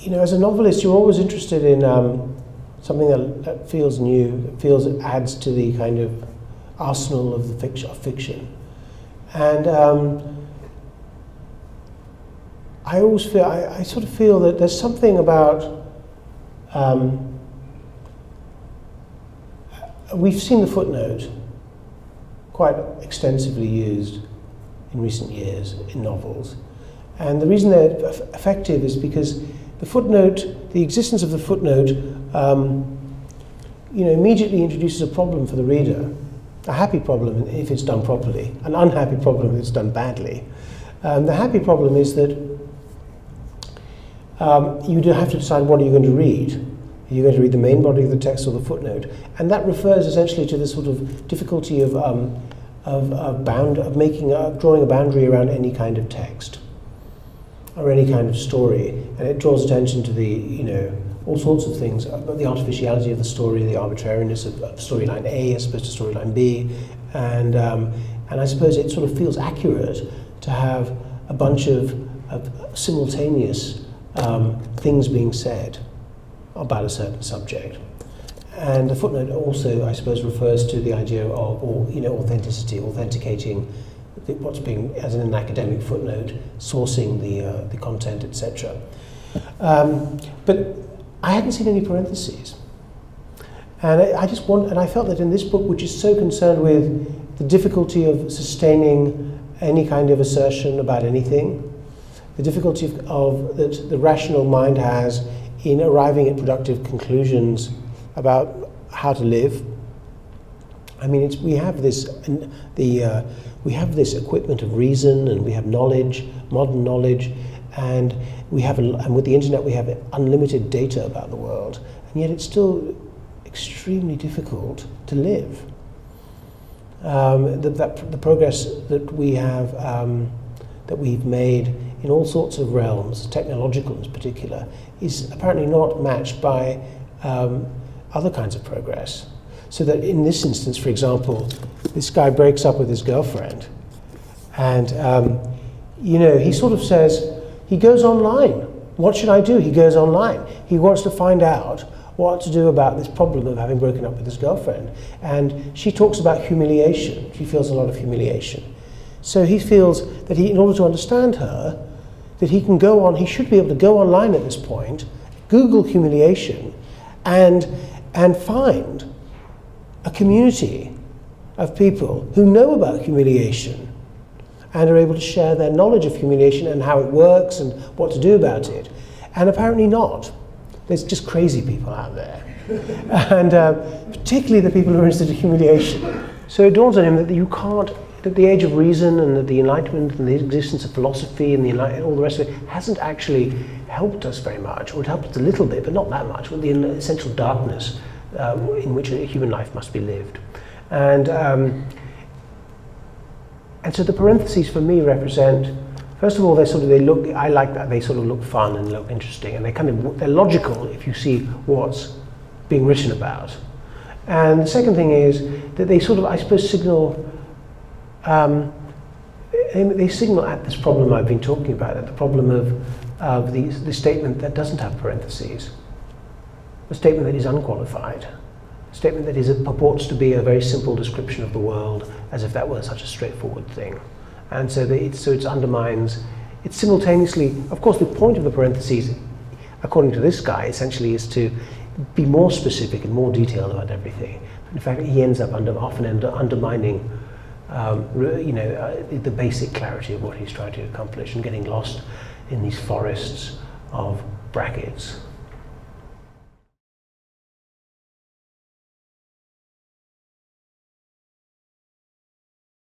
you know, as a novelist, you're always interested in something that feels new, that feels it adds to the kind of arsenal of the fiction. And I always feel, I sort of feel that there's something about, we've seen the footnote quite extensively used in recent years in novels. And the reason they're effective is because the footnote, the existence of the footnote, you know, immediately introduces a problem for the reader. A happy problem if it's done properly, an unhappy problem if it's done badly. The happy problem is that you do have to decide what are you going to read. Are you going to read the main body of the text or the footnote? And that refers essentially to this sort of difficulty of drawing a boundary around any kind of text or any kind of story. And it draws attention to the, you know, all sorts of things, the artificiality of the story, the arbitrariness of storyline A as opposed to storyline B, and I suppose it sort of feels accurate to have a bunch of simultaneous things being said about a certain subject. And the footnote also, I suppose, refers to the idea of, you know, authenticity, authenticating what's being, as in an academic footnote, sourcing the content, etc. But I hadn't seen any parentheses, and I felt that in this book, which is so concerned with the difficulty of sustaining any kind of assertion about anything, the difficulty that the rational mind has in arriving at productive conclusions about how to live. I mean, we have this equipment of reason, and we have knowledge, modern knowledge. And with the internet, we have unlimited data about the world, and yet it's still extremely difficult to live. The progress that we have, that we've made in all sorts of realms, technological in particular, is apparently not matched by other kinds of progress. So that in this instance, for example, this guy breaks up with his girlfriend, and you know, he sort of says, he goes online. What should I do? He goes online. He wants to find out what to do about this problem of having broken up with his girlfriend. And she talks about humiliation. She feels a lot of humiliation. So he feels that he, in order to understand her, that he can go on, he should be able to go online at this point, Google humiliation, and find a community of people who know about humiliation and are able to share their knowledge of humiliation and how it works and what to do about it. And apparently not. There's just crazy people out there. And particularly the people who are interested in humiliation. So it dawns on him that you can't, that the age of reason and that the Enlightenment and the existence of philosophy and all the rest of it hasn't actually helped us very much, or it helped us a little bit, but not that much, with the essential darkness in which a human life must be lived. And so the parentheses for me represent, first of all, I like that they sort of look fun and look interesting, and they're logical if you see what's being written about. And the second thing is that they sort of, I suppose, signal, they signal at this problem I've been talking about, at the problem of the statement that doesn't have parentheses, the statement that is unqualified. Statement that purports to be a very simple description of the world, as if that were such a straightforward thing. And so it undermines, it simultaneously, of course the point of the parentheses, according to this guy, essentially is to be more specific and more detailed about everything. In fact, he ends up undermining you know, the basic clarity of what he's trying to accomplish and getting lost in these forests of brackets.